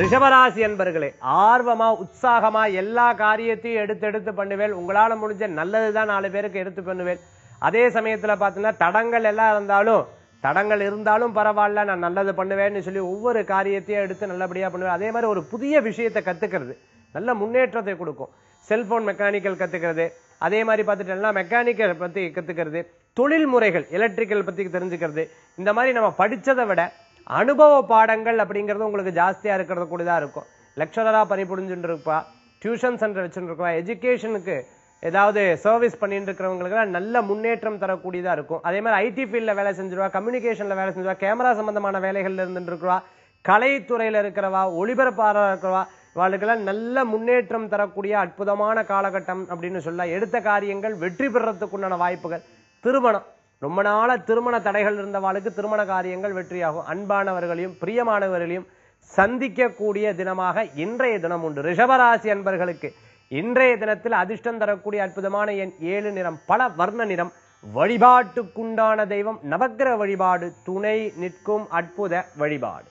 ரிஷபராசி என்பர்களே, ஆர்வமா உற்சாகமா எல்லா காரியத்தையும் எடுத்து பண்ணுவேன். உங்களால முடிஞ்ச நல்லதுதான் 4 பேருக்கு எடுத்து பண்ணுவேன். அதே சமயத்துல பாத்தீங்கன்னா தடங்கள் எல்லாம் இருந்தாலும் பரவாயில்ல, நான் நல்லது பண்ணுவேன்னு சொல்லி ஒவ்வொரு காரியத்தையும் எடுத்து நல்லபடியா பண்ணுவேன். அதே மாதிரி ஒரு புதிய விஷயத்தை கத்துக்கிறது நல்ல முன்னேற்றத்தை கொடுக்கும். செல்போன் மெக்கானிக்கல் கத்துக்கிறது, அதே மாதிரி பார்த்துட்டோம்னா மெக்கானிக்கல் பத்தி கத்துக்கிறது, தொழில் முறைகள் எலக்ட்ரிக்கல் பத்தி தெரிஞ்சுக்கிறது. இந்த மாதிரி நம்ம படிச்சதை விட அனுபவ பாடங்கள் அப்படிங்கிறது உங்களுக்கு ஜாஸ்தியா இருக்கிறது கூடதான் இருக்கும். லெக்சரரா பணிபுரிஞ்சுட்டு இருப்பா, டியூஷன் சென்டர் வச்சுட்டு இருப்பா, எஜுகேஷனுக்கு ஏதாவது சர்வீஸ் பண்ணிட்டு இருக்கிறவங்களுக்குலாம் நல்ல முன்னேற்றம் தரக்கூடியதா இருக்கும். அதே மாதிரி ஐடி ஃபீல்ட்ல வேலை செஞ்சிருவா, கம்யூனிகேஷன்ல வேலை செஞ்சிருவா, கேமரா சம்பந்தமான வேலைகள்ல இருந்துட்டு இருக்கிறவா, கலைத்துறையில இருக்கிறவா, ஒளிபரப்பாளராக இருக்கிறவா, இவளுக்கெல்லாம் நல்ல முன்னேற்றம் தரக்கூடிய அற்புதமான காலகட்டம் அப்படின்னு சொல்லலாம். எடுத்த காரியங்கள் வெற்றி பெறத்துக்குண்டான வாய்ப்புகள். திருமணம், ரொம்ப நாள திருமண தடைகள் இருந்தவாளுக்கு திருமண காரியங்கள் வெற்றியாகும். அன்பானவர்களையும் பிரியமானவர்களையும் சந்திக்கக்கூடிய தினமாக இன்றைய தினம் உண்டு. ரிஷபராசி அன்பர்களுக்கு இன்றைய தினத்தில் அதிர்ஷ்டம் தரக்கூடிய அற்புதமான எண் 7 நிறம், பல வர்ண நிறம். வழிபாட்டுக்குண்டான தெய்வம் நவக்கிரக வழிபாடு. துணை நிற்கும் அற்புத வழிபாடு.